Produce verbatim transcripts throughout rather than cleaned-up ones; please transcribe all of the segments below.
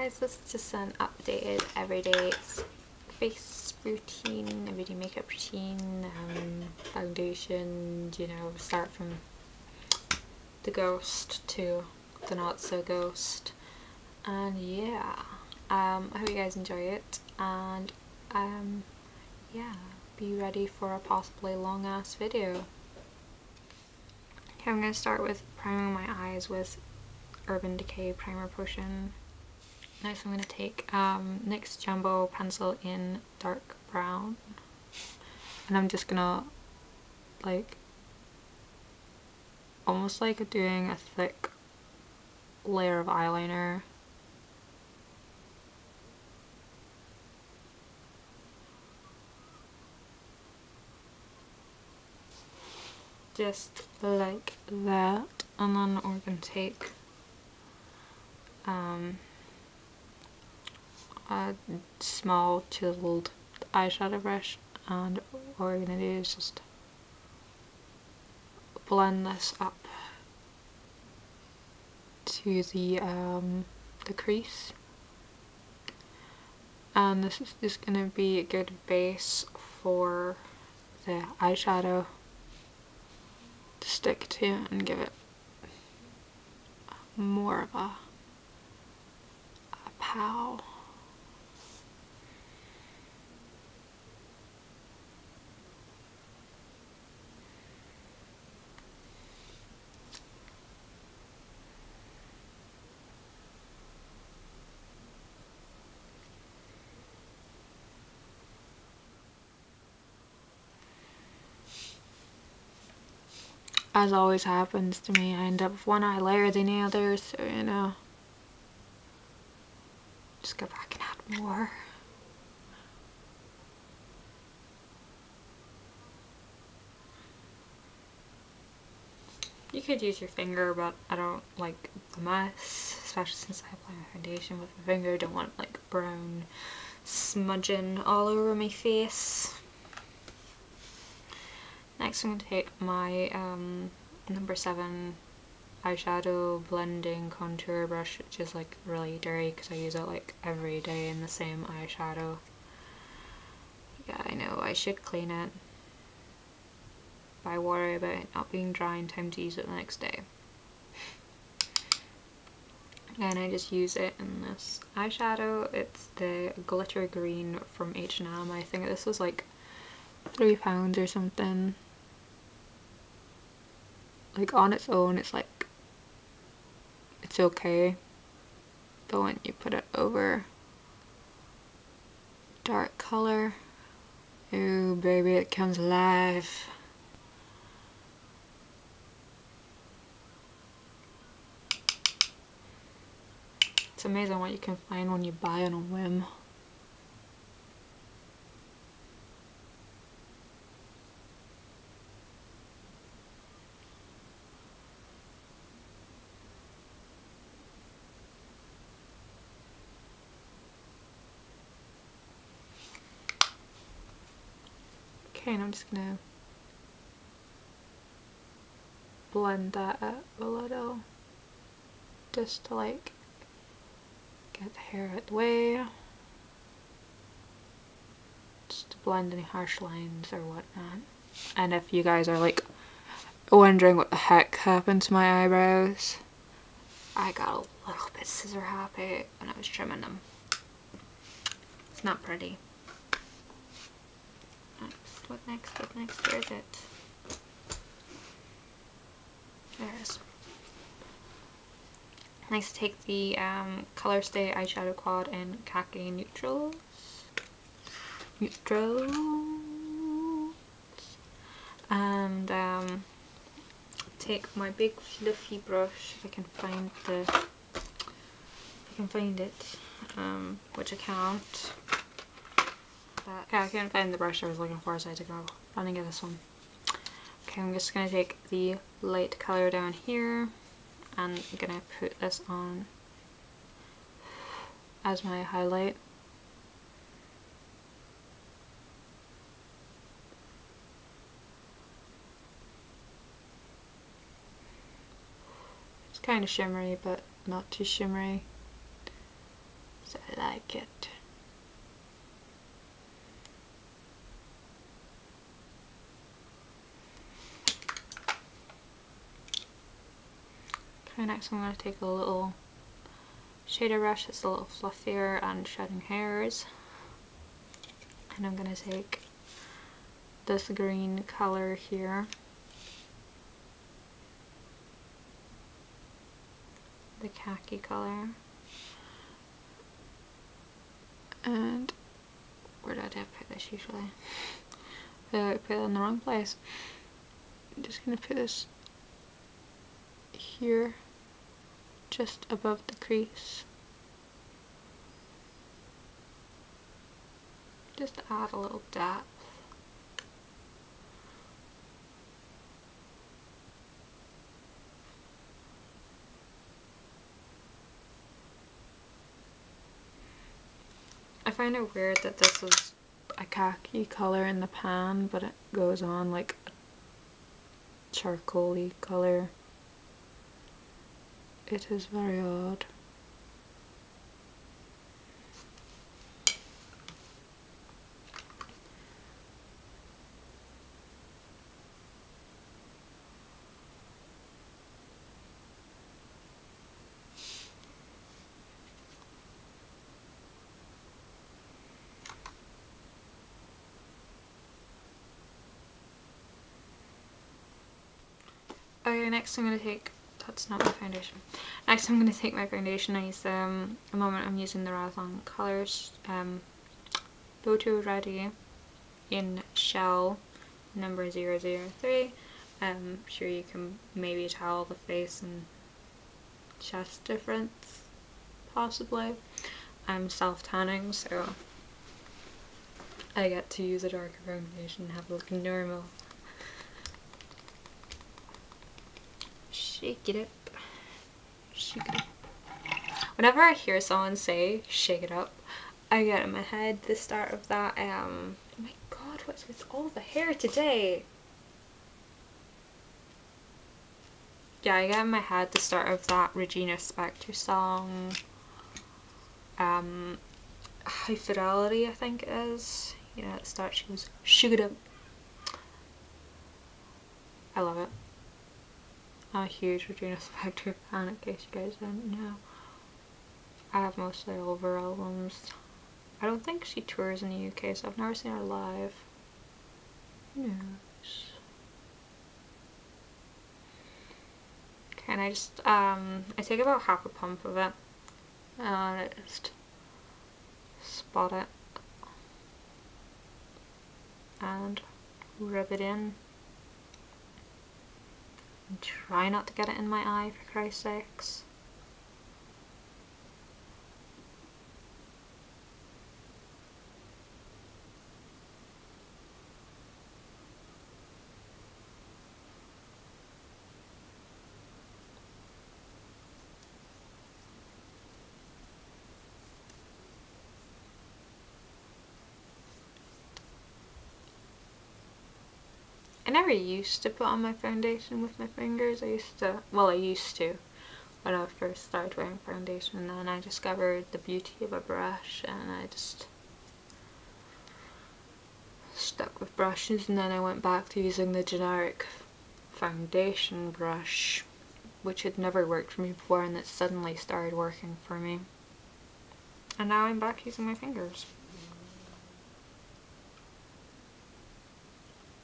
guys, this is just an updated everyday face routine, everyday makeup routine, um, foundation, you know, start from the ghost to the not so ghost, and yeah, um, I hope you guys enjoy it, and um, yeah, be ready for a possibly long ass video. Okay, I'm going to start with priming my eyes with Urban Decay Primer Potion. Next I'm going to take um, NYX Jumbo Pencil in Dark Brown, and I'm just going to, like, almost like doing a thick layer of eyeliner. Just like that, and then we're going to take um, a small chiseled eyeshadow brush, and what we're going to do is just blend this up to the um, the crease, and this is just going to be a good base for the eyeshadow to stick to and give it more of a, a pow. As always happens to me, I end up with one eye layer than the other, so you know, just go back and add more. You could use your finger, but I don't like the mess, especially since I apply my foundation with my finger. Don't want like brown smudging all over my face. Next I'm going to take my um, number seven eyeshadow blending contour brush, which is like really dirty because I use it like every day in the same eyeshadow. Yeah, I know, I should clean it, but I worry about it not being dry in time to use it the next day. And I just use it in this eyeshadow. It's the Glitter Green from H and M. I think this was like three pounds or something. Like on its own it's like, it's okay, but when you put it over dark colour, ooh baby, it comes alive. It's amazing what you can find when you buy on a whim. Okay, and I'm just gonna blend that up a little, just to like get the hair out of the way, just to blend any harsh lines or whatnot. And if you guys are like wondering what the heck happened to my eyebrows, I got a little bit scissor happy when I was trimming them. It's not pretty. What next? What next? Where is it? There it is. Next, take the um, Color Stay eyeshadow quad in Khaki Neutrals. Neutrals. And um, take my big fluffy brush, if I can find the, if I can find it, um, which I can't. That. Okay, I couldn't find the brush I was looking for, so I had to go run and get this one. Okay, I'm just going to take the light colour down here, and I'm going to put this on as my highlight. It's kind of shimmery, but not too shimmery. because I like it. Okay, next I'm going to take a little shader brush that's a little fluffier and shedding hairs, and I'm going to take this green color here, the khaki color, and where did I put this usually? I put it in the wrong place. I'm just going to put this here, just above the crease. Just to add a little depth. I find it weird that this is a khaki colour in the pan, but it goes on like a charcoaly colour. It is very odd. Okay, next I'm going to take... That's not my foundation. Next I'm going to take my foundation. I use um, at the moment I'm using the Revlon Colors um, Boto Ready in Shell number zero zero three. Um, I'm sure you can maybe tell the face and chest difference, possibly. I'm self-tanning, so I get to use a darker foundation and have a look normal. Shake it up, shake it up. Whenever I hear someone say shake it up, I get in my head the start of that, um, oh my god, what's with all the hair today? Yeah, I get in my head the start of that Regina Spektor song, um, High Fidelity I think it is, you know, at the start she goes, shake it up. I love it. I'm a huge Regina Spektor fan, in case you guys don't know. I have mostly all of her albums. I don't think she tours in the U K, so I've never seen her live. Who knows? Okay, and I just, um, I take about half a pump of it, and I just spot it, and rub it in. Try not to get it in my eye, for Christ's sakes. I never used to put on my foundation with my fingers. I used to, well I used to when I first started wearing foundation, and then I discovered the beauty of a brush and I just stuck with brushes, and then I went back to using the generic foundation brush which had never worked for me before, and it suddenly started working for me, and now I'm back using my fingers.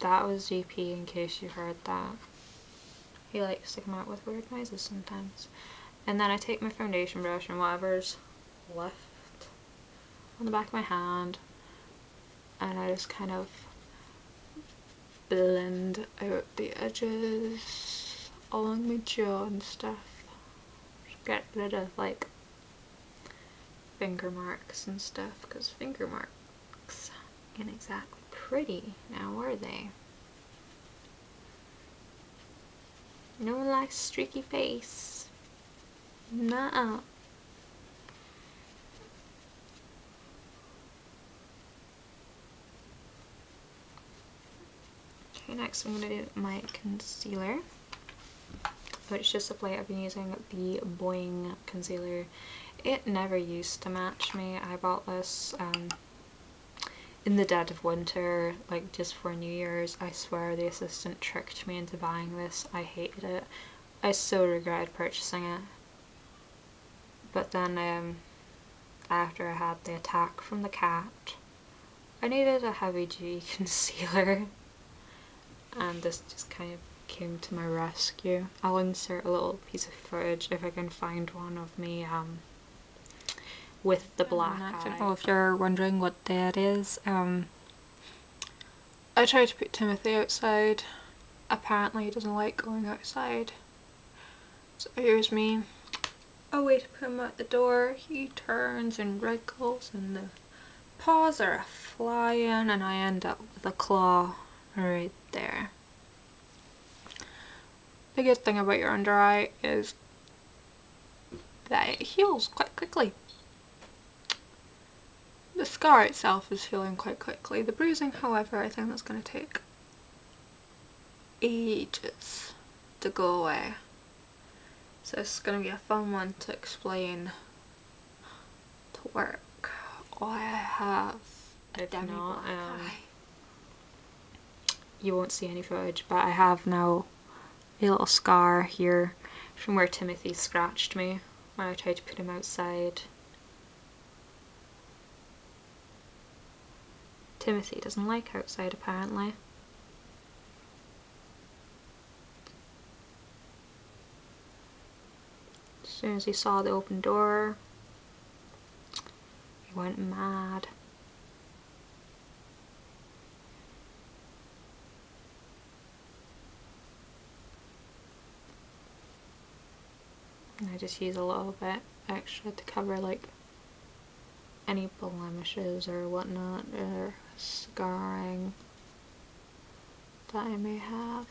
That was G P, in case you heard that. He likes to come out with weird noises sometimes. And then I take my foundation brush and whatever's left on the back of my hand, and I just kind of blend out the edges along my jaw and stuff. Just get rid of like finger marks and stuff, because finger marks ain't exactly pretty now, were they? No one likes streaky face. Nuh-uh. Okay, next I'm gonna do my concealer, which just a plate. I've been using the Boing concealer It never used to match me. I bought this um, in the dead of winter, like just for New Year's. I swear the assistant tricked me into buying this. I hated it. I so regretted purchasing it. But then um, after I had the attack from the cat, I needed a heavy duty concealer, and this just kind of came to my rescue. I'll insert a little piece of footage if I can find one of me um, with the black eye. Oh, if you're wondering what day it is, um, I tried to put Timothy outside. Apparently he doesn't like going outside. So here's me. I wait to put him at the door. He turns and wriggles and the paws are flying and I end up with a claw right there. The good thing about your under eye is that it heals quite quickly. The scar itself is healing quite quickly. The bruising, however, I think that's going to take ages to go away. So it's going to be a fun one to explain to work. Oh, I have a demi black eye. You won't see any footage, but I have now a little scar here from where Timothy scratched me when I tried to put him outside. Timothy doesn't like outside apparently. As soon as he saw the open door, he went mad. And I just use a little bit extra to cover like any blemishes or whatnot or scarring that I may have.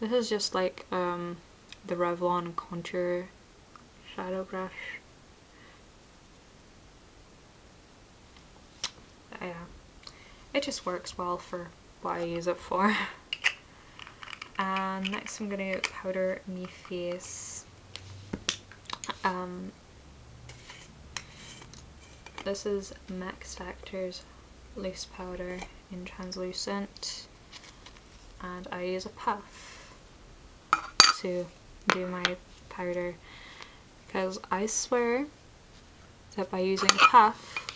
This is just like um, the Revlon contour shadow brush. But yeah. It just works well for what I use it for. And next I'm going to powder my face. Um, this is Max Factor's loose powder in translucent, and I use a puff to do my powder because I swear that by using a puff,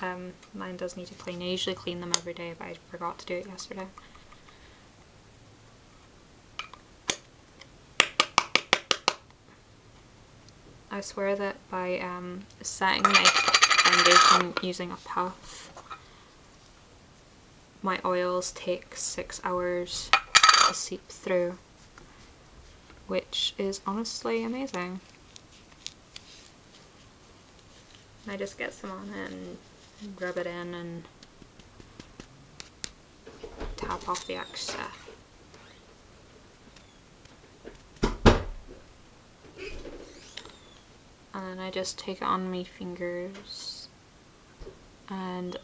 Um, mine does need to clean. I usually clean them every day, but I forgot to do it yesterday. I swear that by um, setting my foundation using a puff, my oils take six hours to seep through, which is honestly amazing. I just get some on it and rub it in and tap off the extra. And then I just take it on my fingers and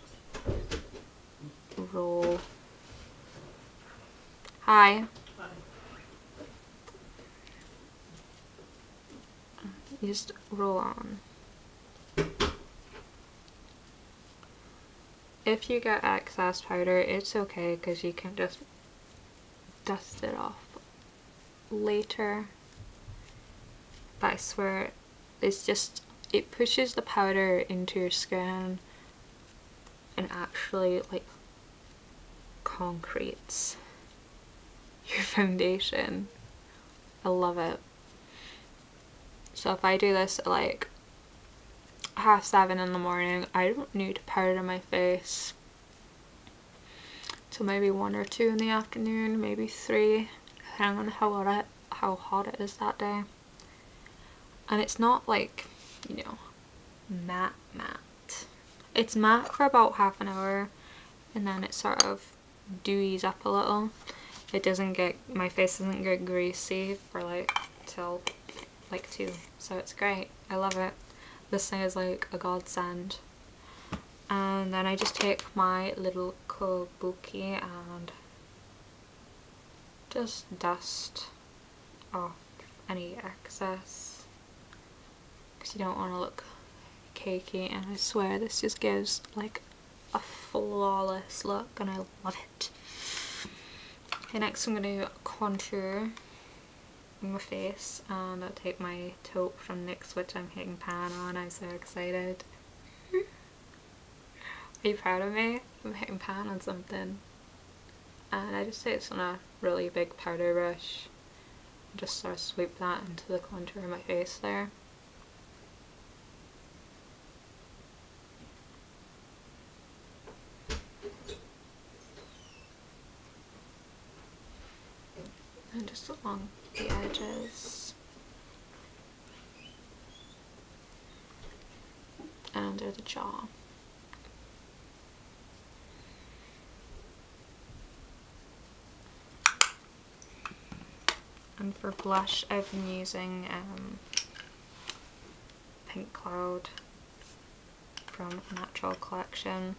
roll. Hi. Hi. You just roll on. If you get excess powder, it's okay because you can just dust it off later. But I swear, it's just, it pushes the powder into your skin and actually like concretes your foundation. I love it. So if I do this at like half seven in the morning, I don't need to powder my face till maybe one or two in the afternoon, maybe three, depending on how hot it, how hot it is that day. And it's not like, you know, matte matte. It's matte for about half an hour and then it sort of dewies up a little. It doesn't get, my face doesn't get greasy for like till like two, so it's great. I love it. This thing is like a godsend. And then I just take my little Kobuki and just dust off any excess because you don't want to look cakey, and I swear this just gives like a flawless look and I love it. Okay, next I'm going to contour my face, and I'll take my taupe from NYX, which I'm hitting pan on. I'm so excited. Are you proud of me? I'm hitting pan on something. And I just take this on a really big powder brush and just sort of sweep that into the contour of my face there. And just along the edges and under the jaw. And for blush, I've been using um, Pink Cloud from Natural Collection.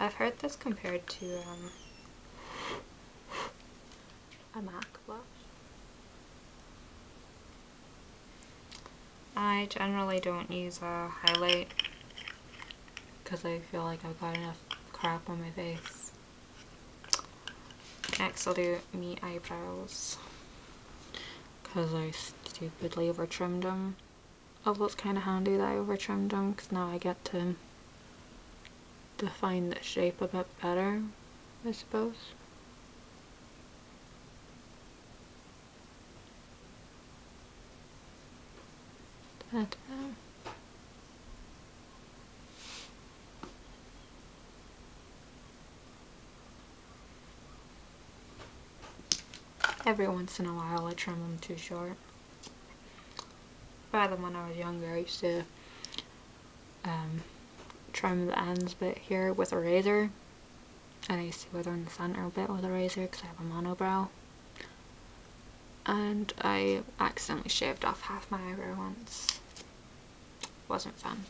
I've heard this compared to um, a MAC blush. I generally don't use a highlight because I feel like I've got enough crap on my face. Next, I'll do me eyebrows, because I stupidly over trimmed them. Although it's kind of handy that I over trimmed them because now I get to define the shape a bit better, I suppose. Da -da. Every once in a while I trim them too short. Rather than when I was younger I used to um, trim the ends bit here with a razor, and I used to go down the center bit with a razor because I have a monobrow, and I accidentally shaved off half my eyebrow once. Wasn't fun.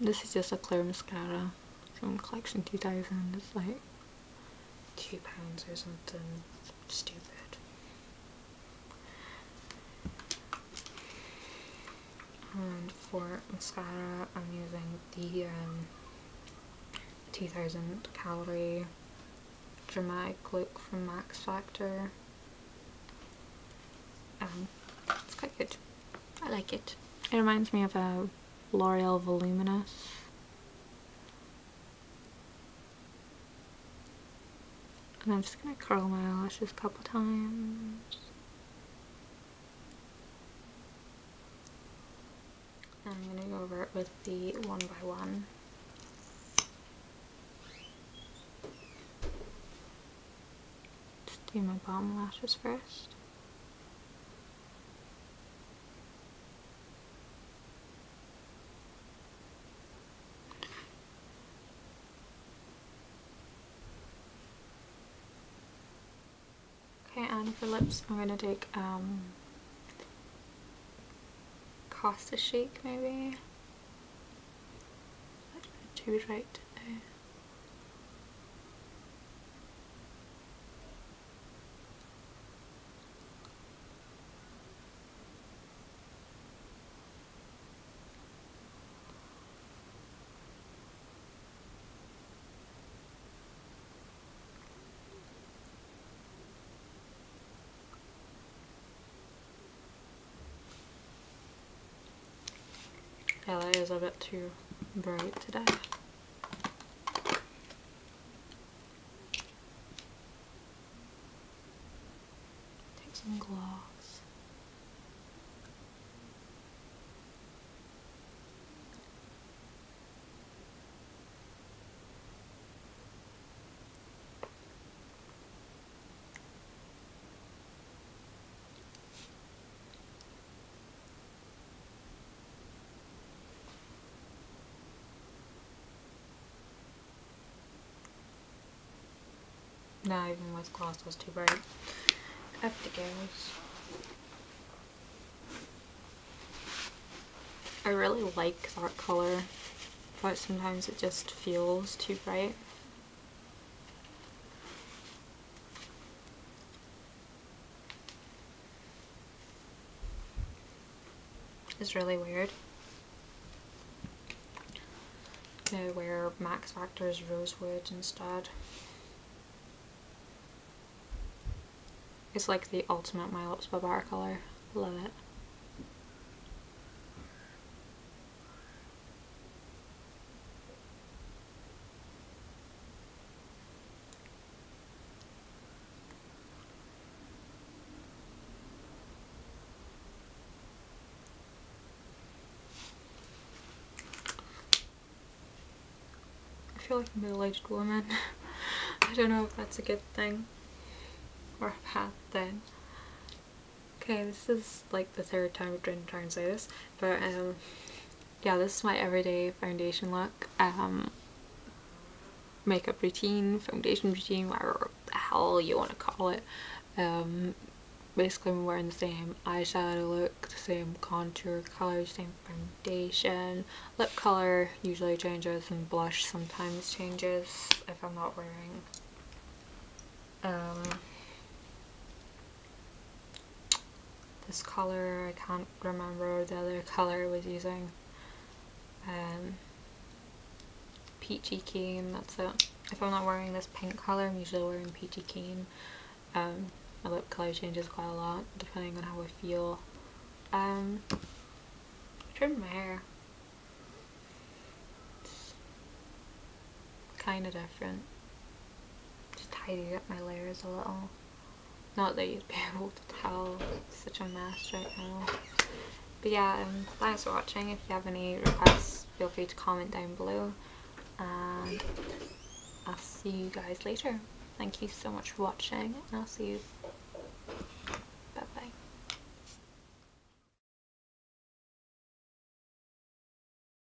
This is just a clear mascara from Collection two thousand, it's like two pounds or something stupid. And for mascara, I'm using the um, two thousand calorie dramatic look from Max Factor. Um, it's quite good. I like it. It reminds me of a L'Oreal Voluminous. And I'm just going to curl my eyelashes a couple times. And I'm going to go over it with the one by one. Just do my bottom lashes first. And for lips, I'm going to take um, Costa Chic, maybe. That's too right today. Yeah, that is a bit too bright today. Take some gloss. No, even with gloss was too bright. F the girls. I really like that colour, but sometimes it just feels too bright. is really weird. I'm gonna wear Max Factor's Rosewood instead. It's like the ultimate My Lips Bob Art colour. Love it. I feel like a middle-aged woman. I don't know if that's a good thing or a bad thing. Okay, this is like the third time I've been trying to say this, but um, yeah, this is my everyday foundation look, um, makeup routine, foundation routine, whatever the hell you want to call it. Um, basically, I'm wearing the same eyeshadow look, the same contour color, same foundation, lip color usually changes, and blush sometimes changes if I'm not wearing. Um, This colour, I can't remember the other colour I was using. Um, Peachy Keen, that's it. If I'm not wearing this pink colour, I'm usually wearing Peachy Keen. Um, my lip colour changes quite a lot, depending on how I feel. Um, I trimmed my hair. It's kinda different. Just tidied up my layers a little. Not that you'd be able to tell, it's such a mess right now. But yeah, um, thanks for watching. If you have any requests, feel free to comment down below. And I'll see you guys later. Thank you so much for watching, and I'll see you